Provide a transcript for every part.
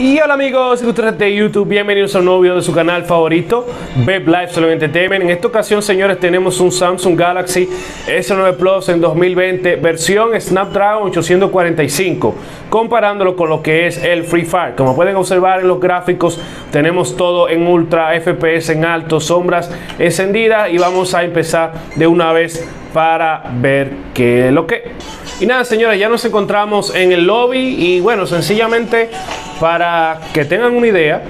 Y hola amigos de YouTube, bienvenidos a un nuevo video de su canal favorito, BEP Life Solo Entertainment. En esta ocasión, señores, tenemos un Samsung Galaxy S9 Plus en 2020, versión Snapdragon 845, comparándolo con lo que es el Free Fire. Como pueden observar en los gráficos, tenemos todo en ultra, FPS en alto, sombras encendidas, y vamos a empezar de una vez para ver qué es lo que. Y nada, señores, ya nos encontramos en el lobby y bueno, sencillamente para que tengan una idea,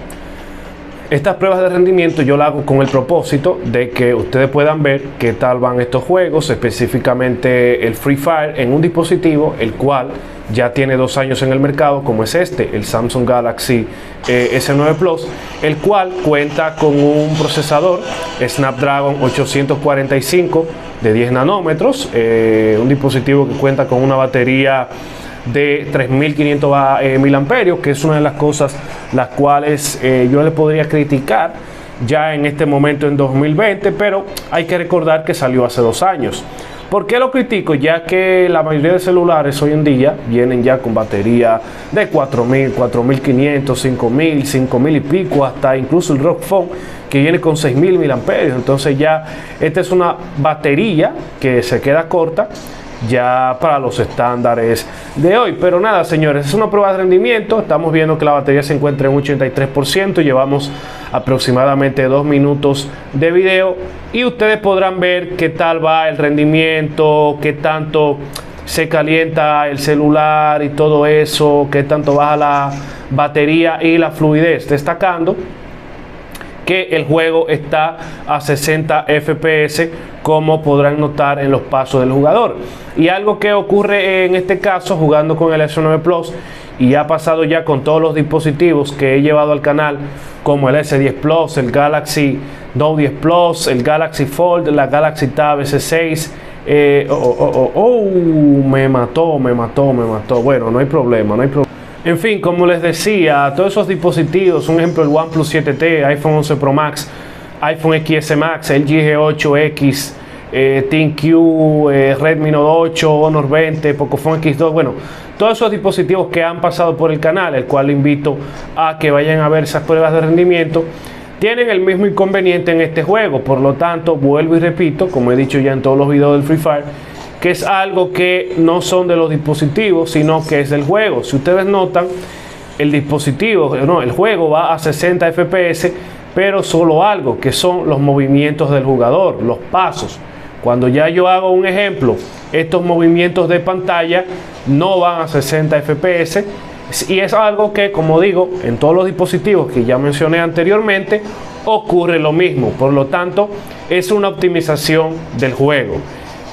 estas pruebas de rendimiento yo las hago con el propósito de que ustedes puedan ver qué tal van estos juegos, específicamente el Free Fire, en un dispositivo el cual ya tiene 2 años en el mercado, como es este, el Samsung Galaxy S9 Plus, el cual cuenta con un procesador Snapdragon 845 de 10 nanómetros, un dispositivo que cuenta con una batería de 3500 mAh, que es una de las cosas las cuales yo le podría criticar ya en este momento en 2020, pero hay que recordar que salió hace 2 años. ¿Por qué lo critico? Ya que la mayoría de celulares hoy en día vienen ya con batería de 4000, 4500, 5000, 5000 y pico, hasta incluso el ROG Phone, que viene con 6000 mAh. Entonces ya esta es una batería que se queda corta ya para los estándares de hoy. Pero nada, señores, es una prueba de rendimiento. Estamos viendo que la batería se encuentra en un 83%. Llevamos aproximadamente 2 minutos de video y ustedes podrán ver qué tal va el rendimiento, qué tanto se calienta el celular y todo eso, qué tanto baja la batería y la fluidez, destacando que el juego está a 60 FPS, como podrán notar en los pasos del jugador. Y algo que ocurre en este caso jugando con el S9 Plus, y ha pasado ya con todos los dispositivos que he llevado al canal, como el S10 Plus, el Galaxy Note 10 Plus, el Galaxy Fold, la Galaxy Tab S6. Me mató. Bueno, no hay problema. En fin, como les decía, todos esos dispositivos, un ejemplo el OnePlus 7T, iPhone 11 Pro Max, iPhone XS Max, LG G8X, ThinQ, Redmi Note 8, Honor 20, Pocophone X2, bueno, todos esos dispositivos que han pasado por el canal, el cual le invito a que vayan a ver esas pruebas de rendimiento, tienen el mismo inconveniente en este juego. Por lo tanto, vuelvo y repito, como he dicho ya en todos los videos del Free Fire, que es algo que no son de los dispositivos, sino que es del juego. Si ustedes notan, el juego va a 60 FPS, pero solo algo, que son los movimientos del jugador, los pasos. Cuando ya yo hago un ejemplo, estos movimientos de pantalla no van a 60 FPS, y es algo que, como digo, en todos los dispositivos que ya mencioné anteriormente, ocurre lo mismo. Por lo tanto, es una optimización del juego.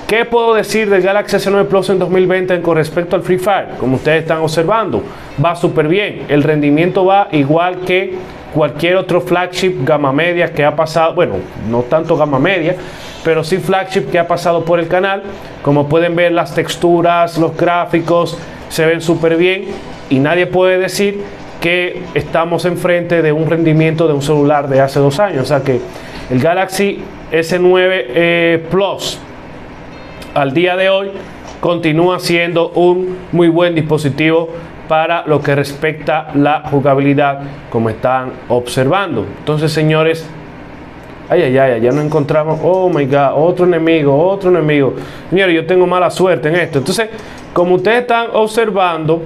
¿Qué puedo decir del Galaxy S9 Plus en 2020 con respecto al Free Fire? Como ustedes están observando, va súper bien. El rendimiento va igual que cualquier otro flagship gama media que ha pasado. Bueno, no tanto gama media, pero sí flagship que ha pasado por el canal. Como pueden ver, las texturas, los gráficos se ven súper bien. Y nadie puede decir que estamos enfrente de un rendimiento de un celular de hace 2 años. O sea que el Galaxy S9 Plus al día de hoy continúa siendo un muy buen dispositivo para lo que respecta la jugabilidad, como están observando. Entonces, señores, ya nos encontramos, oh my god, otro enemigo. Señores, yo tengo mala suerte en esto. Entonces, como ustedes están observando,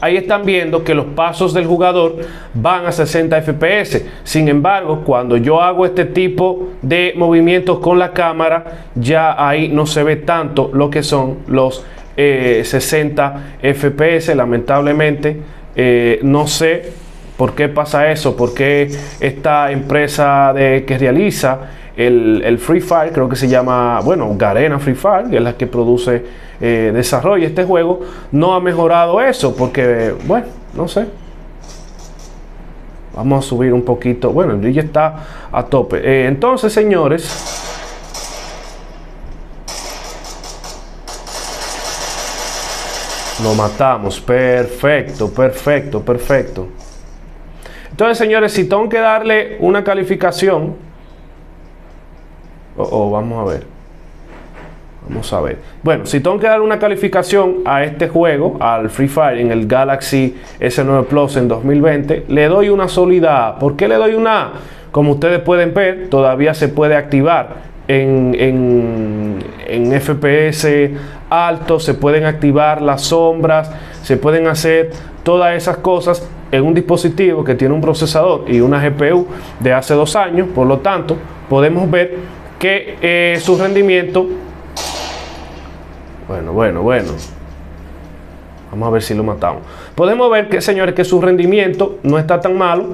ahí están viendo que los pasos del jugador van a 60 FPS. Sin embargo, cuando yo hago este tipo de movimientos con la cámara, ya ahí no se ve tanto lo que son los 60 FPS. Lamentablemente, no sé por qué pasa eso, por qué esta empresa que realiza el Free Fire, creo que se llama, bueno, Garena Free Fire, que es la que produce, desarrolla este juego, no ha mejorado eso, porque, bueno, no sé. Vamos a subir un poquito, bueno, el DJ está a tope. Entonces, señores, lo matamos, perfecto. Entonces, señores, si tengo que darle una calificación, vamos a ver. Vamos a ver. Bueno, si tengo que dar una calificación a este juego, al Free Fire en el Galaxy S9 Plus en 2020, le doy una sólida A. ¿Por qué le doy una A? Como ustedes pueden ver, todavía se puede activar en FPS alto, se pueden activar las sombras, se pueden hacer todas esas cosas en un dispositivo que tiene un procesador y una GPU de hace 2 años. Por lo tanto, podemos ver que su rendimiento... Bueno. Vamos a ver si lo matamos. Podemos ver que, señores, que su rendimiento no está tan malo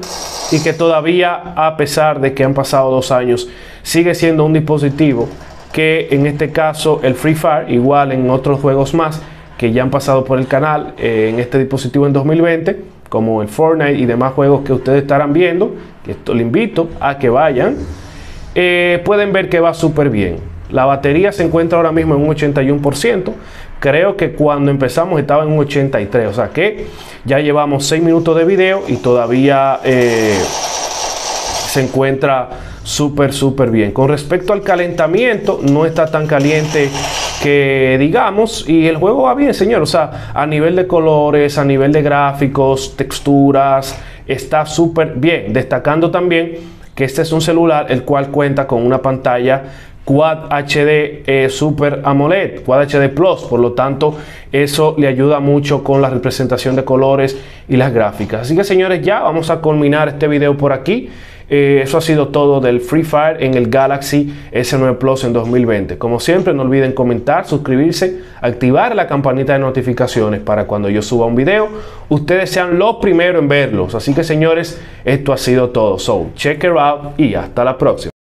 y que todavía, a pesar de que han pasado 2 años, sigue siendo un dispositivo que, en este caso, el Free Fire, igual en otros juegos más que ya han pasado por el canal en este dispositivo en 2020, como el Fortnite y demás juegos que ustedes estarán viendo, que esto le invito a que vayan, pueden ver que va súper bien. La batería se encuentra ahora mismo en un 81%. Creo que cuando empezamos estaba en un 83%. O sea que ya llevamos 6 minutos de video y todavía se encuentra súper bien. Con respecto al calentamiento, no está tan caliente que digamos. Y el juego va bien, señor. O sea, a nivel de colores, a nivel de gráficos, texturas, está súper bien. Destacando también que este es un celular el cual cuenta con una pantalla Quad HD Super AMOLED, Quad HD Plus, por lo tanto eso le ayuda mucho con la representación de colores y las gráficas. Así que, señores, ya vamos a culminar este video por aquí. Eso ha sido todo del Free Fire en el Galaxy S9 Plus en 2020. Como siempre, no olviden comentar, suscribirse, activar la campanita de notificaciones para cuando yo suba un video, ustedes sean los primeros en verlos. Así que, señores, esto ha sido todo. So, check it out y hasta la próxima.